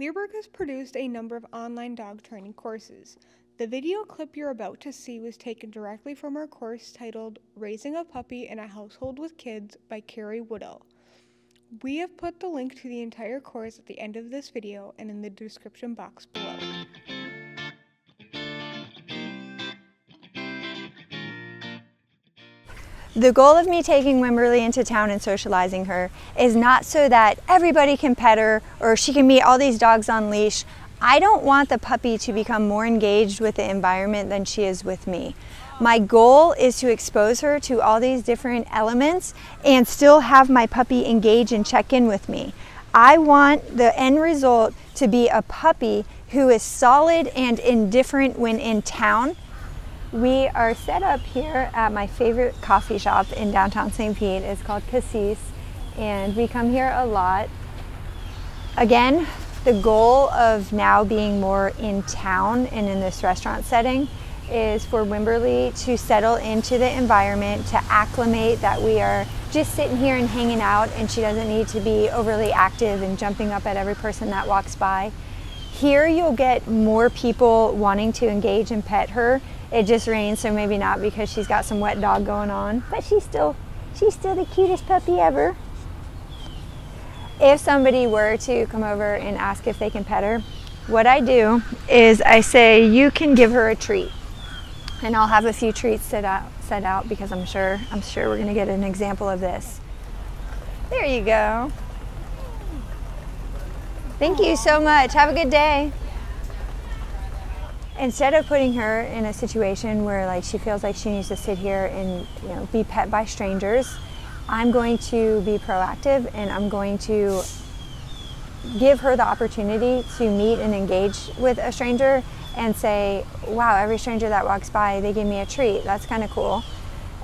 Leerburg has produced a number of online dog training courses. The video clip you're about to see was taken directly from our course titled Raising a Puppy in a Household with Kids by Carrie Wooddell. We have put the link to the entire course at the end of this video and in the description box below. The goal of me taking Wimberly into town and socializing her is not so that everybody can pet her or she can meet all these dogs on leash. I don't want the puppy to become more engaged with the environment than she is with me. My goal is to expose her to all these different elements and still have my puppy engage and check in with me. I want the end result to be a puppy who is solid and indifferent when in town. We are set up here at my favorite coffee shop in downtown St. Pete. It's called Cassis, and we come here a lot. Again, the goal of now being more in town and in this restaurant setting is for Wimberly to settle into the environment, to acclimate that we are just sitting here and hanging out, and she doesn't need to be overly active and jumping up at every person that walks by. Here you'll get more people wanting to engage and pet her. It just rained, so maybe not, because she's got some wet dog going on, but she's still the cutest puppy ever. If somebody were to come over and ask if they can pet her, what I do is I say, you can give her a treat. And I'll have a few treats set out because I'm sure we're gonna get an example of this. There you go. Thank you so much. Have a good day. Instead of putting her in a situation where like she feels like she needs to sit here and, you know, be pet by strangers, I'm going to be proactive and I'm going to give her the opportunity to meet and engage with a stranger and say, wow, every stranger that walks by, they give me a treat. That's kind of cool.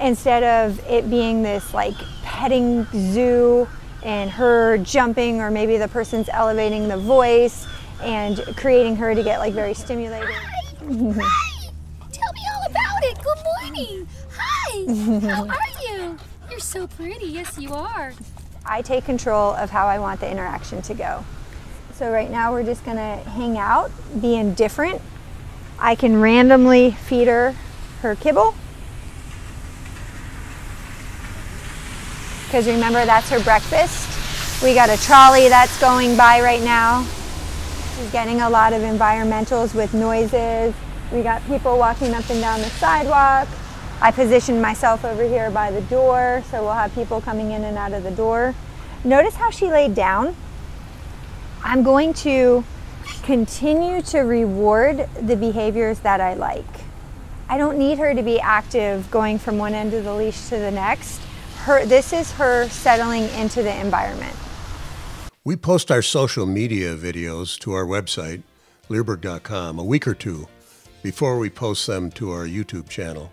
Instead of it being this like petting zoo and her jumping, or maybe the person's elevating the voice and creating her to get like very stimulated. Hi! Hi! Tell me all about it! Good morning! Hi! How are you? You're so pretty, yes you are. I take control of how I want the interaction to go. So right now we're just gonna hang out, be indifferent. I can randomly feed her her kibble. Because remember, that's her breakfast. We got a trolley that's going by right now. She's getting a lot of environmentals with noises. We got people walking up and down the sidewalk. I positioned myself over here by the door, so we'll have people coming in and out of the door. Notice how she laid down. I'm going to continue to reward the behaviors that I like. I don't need her to be active going from one end of the leash to the next. This is her settling into the environment. We post our social media videos to our website, leerburg.com, a week or two before we post them to our YouTube channel.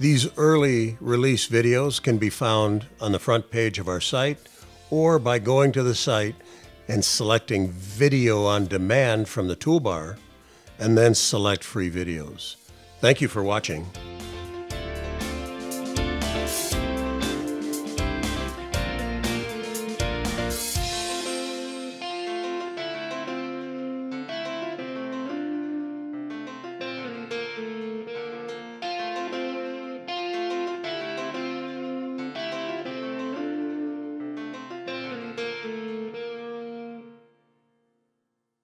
These early release videos can be found on the front page of our site or by going to the site and selecting Video on Demand from the toolbar and then select Free Videos. Thank you for watching.